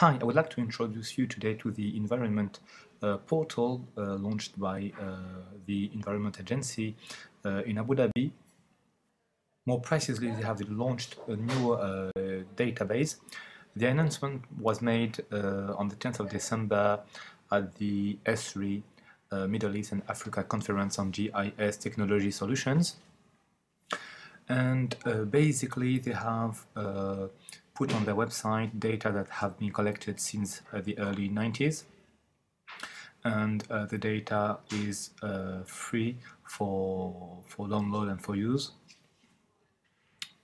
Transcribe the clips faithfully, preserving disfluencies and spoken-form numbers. Hi, I would like to introduce you today to the environment uh, portal uh, launched by uh, the Environment Agency uh, in Abu Dhabi. More precisely, they have launched a new uh, database. The announcement was made uh, on the tenth of December at the E S R I uh, Middle East and Africa Conference on G I S Technology Solutions. And uh, basically, they have uh, put on their website data that have been collected since uh, the early nineties, and uh, the data is uh, free for for download and for use,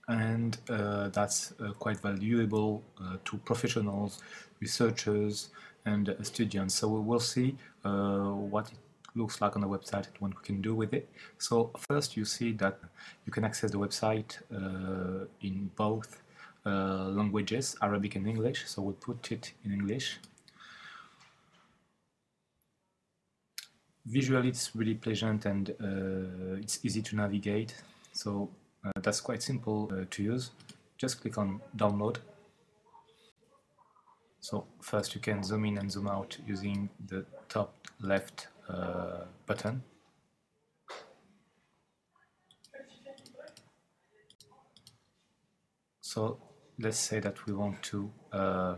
and uh, that's uh, quite valuable uh, to professionals, researchers, and uh, students. So we will see uh, what it looks like on the website and what we can do with it. So first, you see that you can access the website uh, in both Uh, languages, Arabic and English, so we'll put it in English. Visually, it's really pleasant and uh, it's easy to navigate, so uh, that's quite simple uh, to use. Just click on download. So first you can zoom in and zoom out using the top left uh, button. So let's say that we want to uh,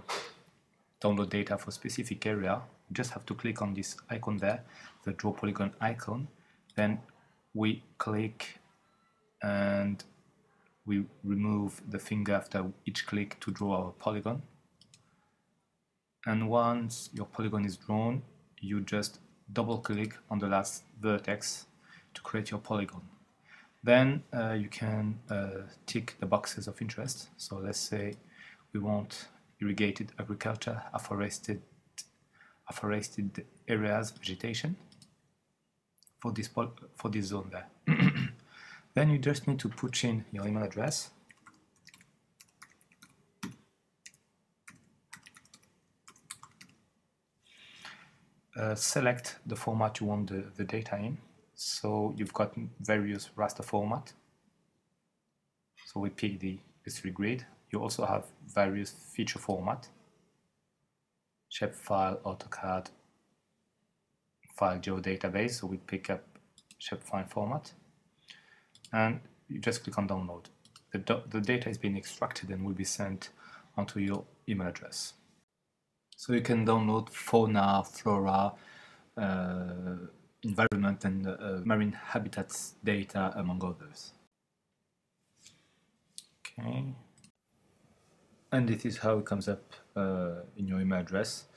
download data for a specific area. We just have to click on this icon there, the draw polygon icon. Then we click and we remove the finger after each click to draw our polygon. And once your polygon is drawn, you just double click on the last vertex to create your polygon. Then uh, you can uh, tick the boxes of interest. So let's say we want irrigated agriculture, afforested, afforested areas, vegetation for this, for this zone there. Then you just need to put in your email address. Uh, select the format you want the, the data in. So you've got various raster format. So we pick the E S R I grid. You also have various feature format: shapefile, AutoCAD, file geodatabase. So we pick up shapefile format, and you just click on download. The, do the data is being extracted and will be sent onto your email address. So you can download Fauna, Flora, Uh, environment and uh, marine habitats data, among others. Okay, and this is how it comes up uh, in your email address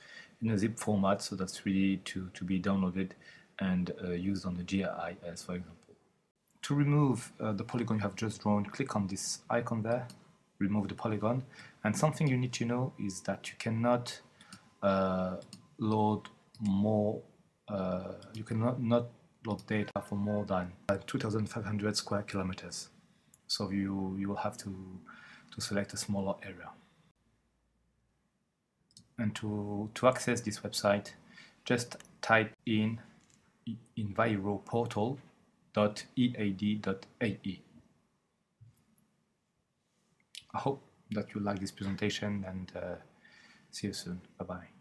in a zip format, so that's ready to, to be downloaded and uh, used on the G I S, for example. To remove uh, the polygon you have just drawn, click on this icon there, remove the polygon, and something you need to know is that you cannot uh, load more Uh, you cannot not load data for more than uh, two thousand five hundred square kilometers. So you, you will have to, to select a smaller area. And to, to access this website, just type in enviroportal dot E A D dot A E. I hope that you like this presentation, and uh, see you soon. Bye-bye.